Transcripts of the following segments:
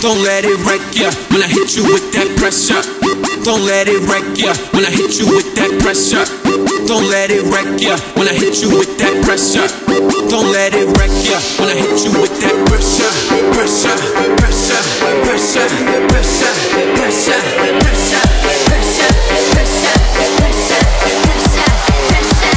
Don't let it wreck ya when I hit you with that pressure. Don't let it wreck ya when I hit you with that pressure. Don't let it wreck ya when I hit you with that pressure. Don't let it wreck ya when I hit you with that pressure. Pressure, pressure, pressure, pressure, pressure, pressure, pressure, pressure, pressure, pressure, pressure,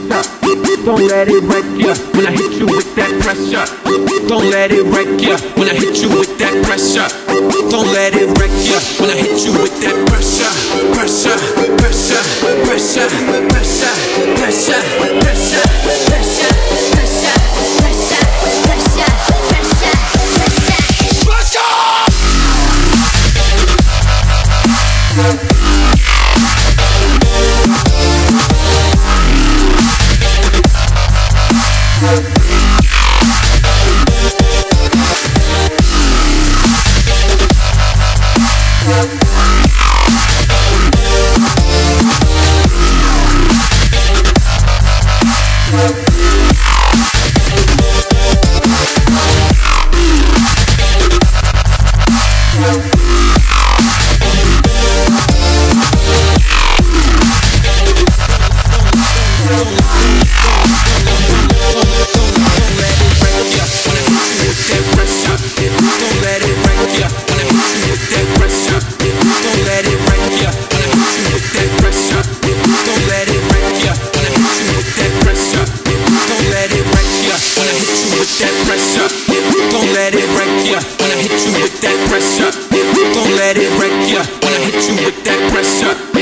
pressure, pressure. Don't let it wreck ya when I hit you with that pressure. Don't let it wreck ya when I hit you with that pressure. Don't let it wreck ya when I hit you with that pressure. Don't let it wreck ya when I hit you with that pressure. Pressure, pressure, pressure, pressure, pressure, pressure, pressure, pressure, pressure, pressure, pressure, pressure, pressure. Don't let it wreck ya when I hit you with that pressure.